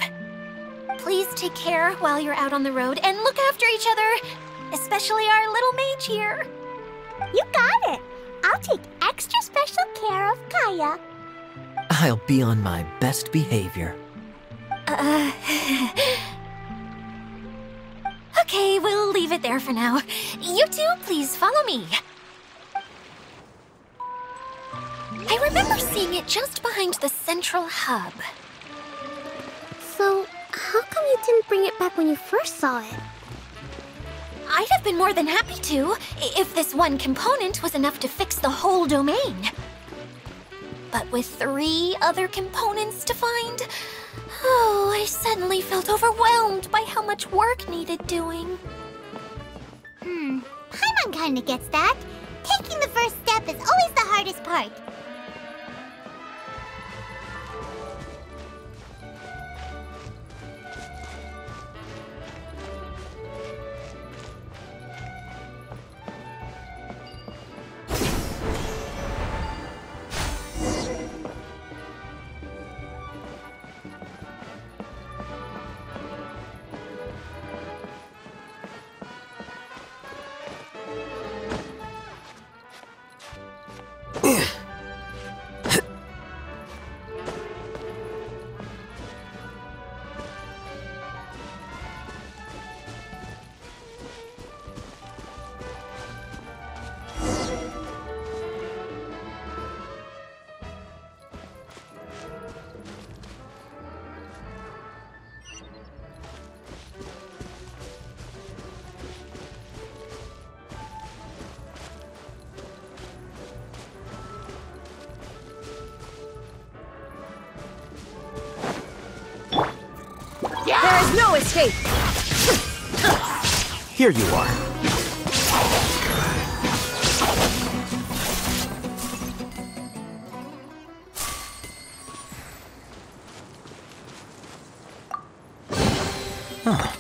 Please take care while you're out on the road and look after each other, especially our little mage here. You got it! I'll take extra special care of Kaeya. I'll be on my best behavior. Uh, okay, we'll leave it there for now. You two, please follow me. I remember seeing it just behind the Central Hub. So, how come you didn't bring it back when you first saw it? I'd have been more than happy to, if this one component was enough to fix the whole domain. But with three other components to find... Oh, I suddenly felt overwhelmed by how much work needed doing. Hmm, Paimon kinda gets that. Taking the first step is always the hardest part. There is no escape. Here you are. Huh.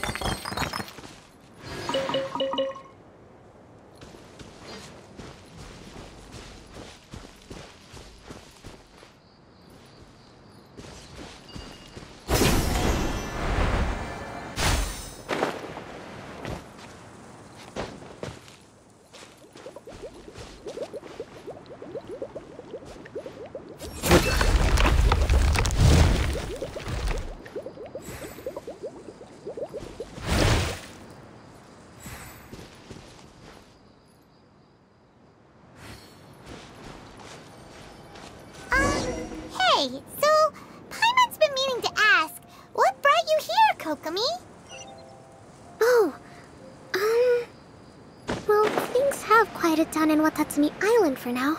Down in Watatsumi Island for now,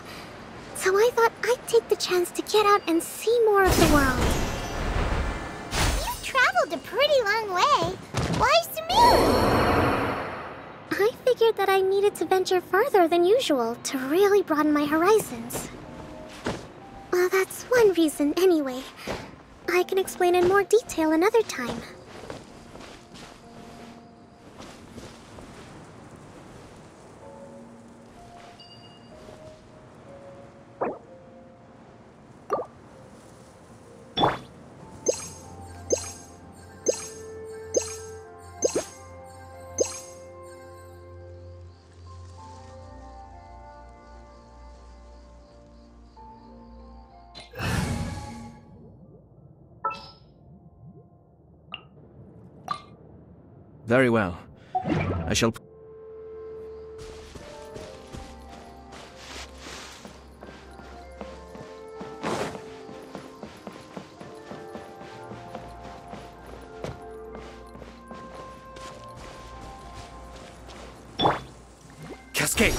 so I thought I'd take the chance to get out and see more of the world. You've traveled a pretty long way. Why Sumeru? I figured that I needed to venture further than usual to really broaden my horizons. Well, that's one reason anyway. I can explain in more detail another time. Very well. I shall... Cascade!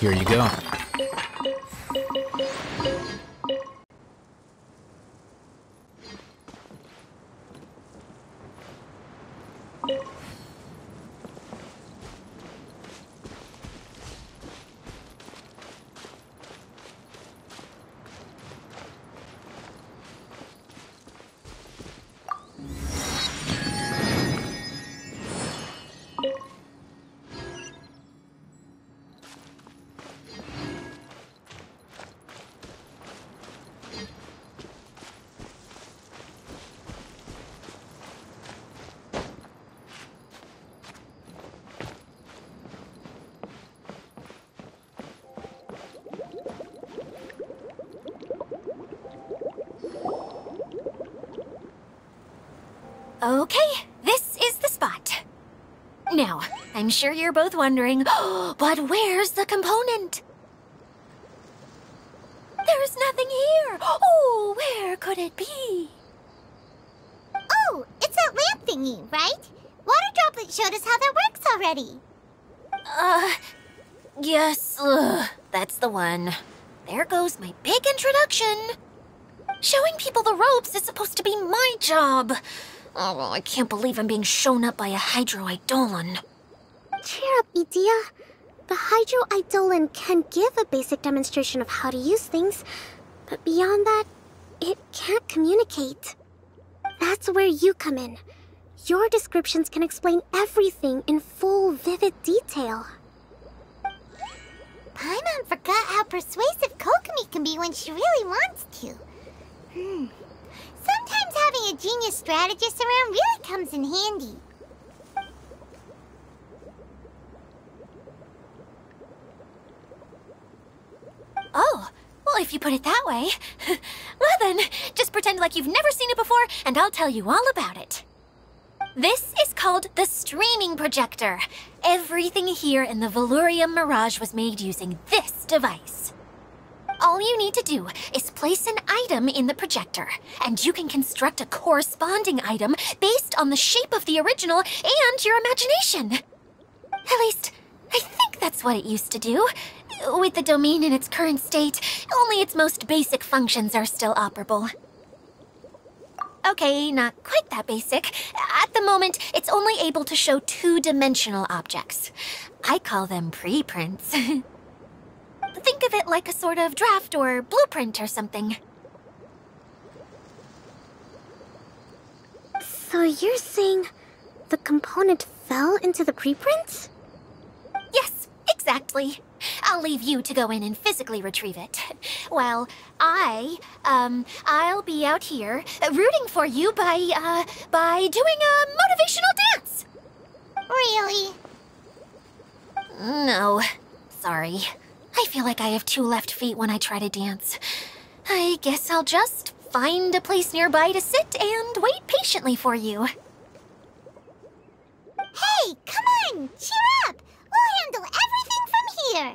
Here you go. Okay, this is the spot. Now, I'm sure you're both wondering, but where's the component? There's There's nothing here. Oh, where could it be? Oh, it's that lamp thingy, right? Water Droplet showed us how that works already. Uh, yes, ugh, that's the one. There goes my big introduction. Showing people the ropes is supposed to be my job. Oh, well, I can't believe I'm being shown up by a Hydro Eidolon. Cheer up, Idyia. The Hydro Eidolon can give a basic demonstration of how to use things, but beyond that, it can't communicate. That's where you come in. Your descriptions can explain everything in full, vivid detail. Paimon forgot how persuasive Kokomi can be when she really wants to. Hmm. Sometimes having a genius strategist around really comes in handy. Oh, well, if you put it that way. Well then, just pretend like you've never seen it before, and I'll tell you all about it. This is called the streaming projector. Everything here in the Valorium Mirage was made using this device. All you need to do is place an item in the projector, and you can construct a corresponding item based on the shape of the original and your imagination. At least, I think that's what it used to do, with the domain in its current state, only its most basic functions are still operable. Okay, not quite that basic. At the moment, it's only able to show two-dimensional objects. I call them preprints. Think of it like a sort of draft or blueprint or something. So you're saying the component fell into the preprints? Yes, exactly. I'll leave you to go in and physically retrieve it. Well, I, um, I'll be out here rooting for you by, uh, by doing a motivational dance! Really? No, sorry. I feel like I have two left feet when I try to dance. I guess I'll just find a place nearby to sit and wait patiently for you. Hey, come on! Cheer up! We'll handle everything! Here.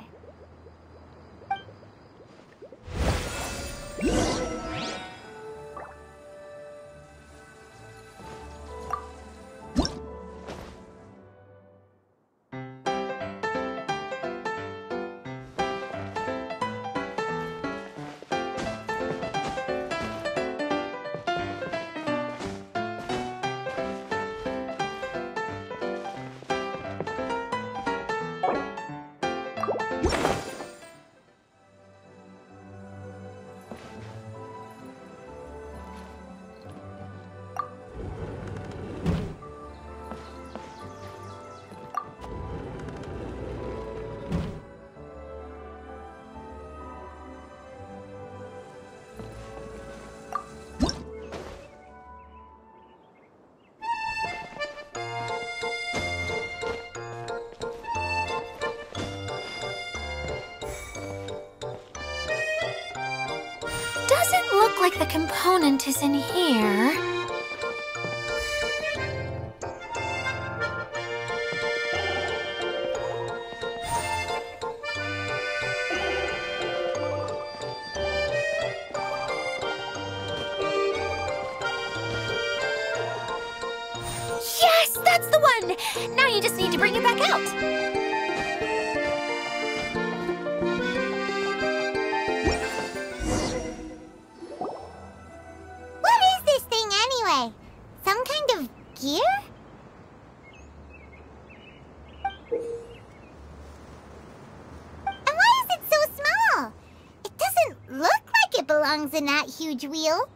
Like the component is in here. Yes, that's the one! Now you just need to bring it back out. In that huge wheel?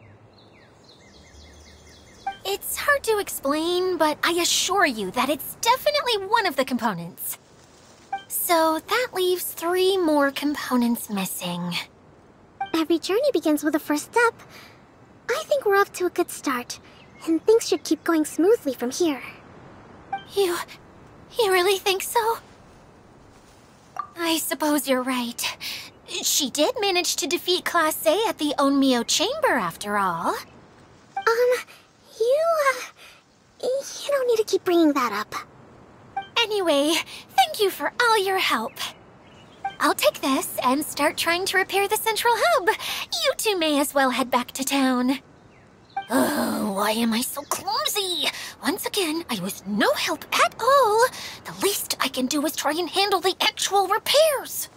It's hard to explain, but I assure you that it's definitely one of the components. So that leaves three more components missing. Every journey begins with a first step. I think we're off to a good start, and things should keep going smoothly from here. You... you really think so? I suppose you're right. She did manage to defeat Class A at the Onmyo Chamber, after all. Um, you, uh, you don't need to keep bringing that up. Anyway, thank you for all your help. I'll take this and start trying to repair the Central Hub. You two may as well head back to town. Oh, why am I so clumsy? Once again, I was no help at all. The least I can do is try and handle the actual repairs.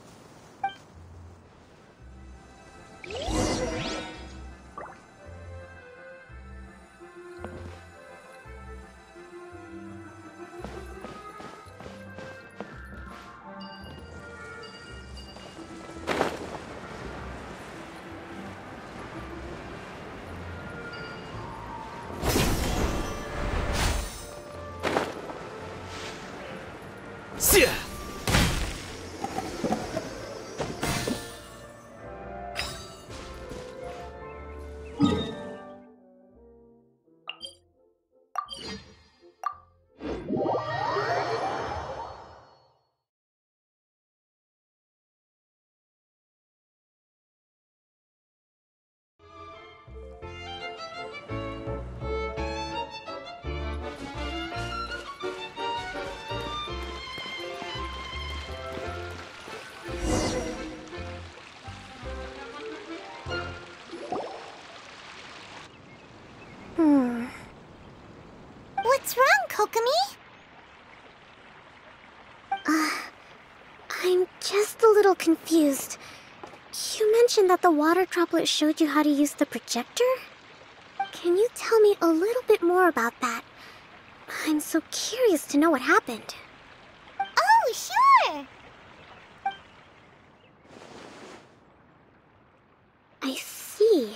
What's wrong, Kokomi? Uh, I'm just a little confused. You mentioned that the water droplet showed you how to use the projector? Can you tell me a little bit more about that? I'm so curious to know what happened. Oh, sure! I see.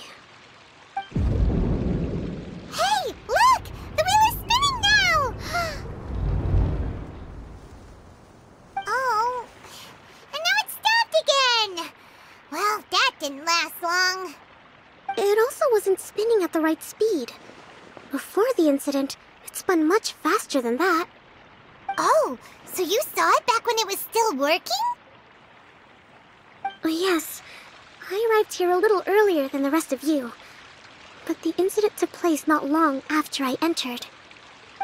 Didn't last long. It also wasn't spinning at the right speed. Before the incident, it spun much faster than that. Oh, so you saw it back when it was still working? Yes. I arrived here a little earlier than the rest of you. But the incident took place not long after I entered.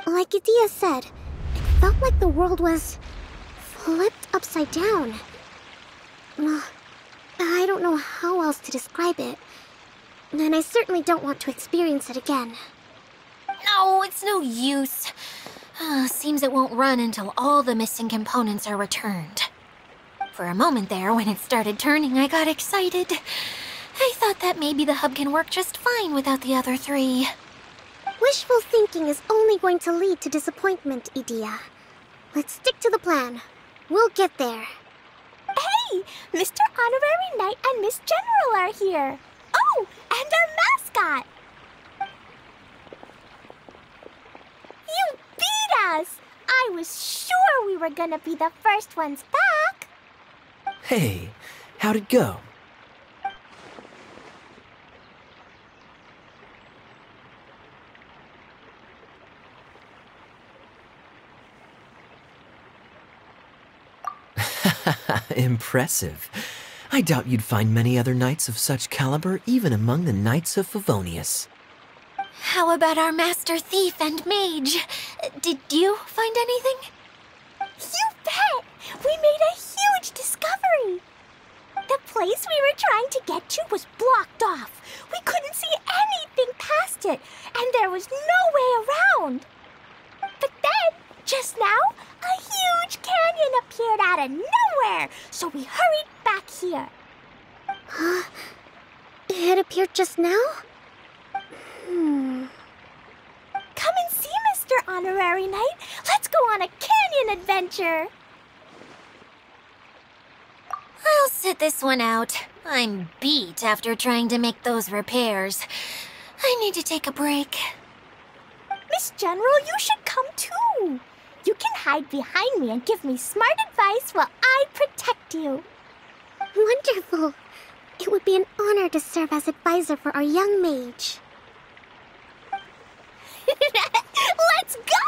Like Idyia said, it felt like the world was flipped upside down. Well, I don't know how else to describe it, and I certainly don't want to experience it again. No, it's no use. Uh, seems it won't run until all the missing components are returned. For a moment there, when it started turning, I got excited. I thought that maybe the hub can work just fine without the other three. Wishful thinking is only going to lead to disappointment, Idyia. Let's stick to the plan. We'll get there. Hey! Mister Honorary Knight and Miss General are here! Oh! And our mascot! You beat us! I was sure we were gonna be the first ones back! Hey, how'd it go? Impressive. I doubt you'd find many other knights of such caliber even among the knights of Favonius. How about our master thief and mage? Did you find anything? You bet! We made a huge discovery! The place we were trying to get to was blocked off. We couldn't see anything past it, and there was no way around. But then, just now, a huge canyon appeared out of nowhere, so we hurried back here. Huh? It appeared just now? Hmm. Come and see, Mister Honorary Knight. Let's go on a canyon adventure. I'll sit this one out. I'm beat after trying to make those repairs. I need to take a break. Miss General, you should come too. You can hide behind me and give me smart advice while I protect you. Wonderful. It would be an honor to serve as advisor for our young mage. Let's go!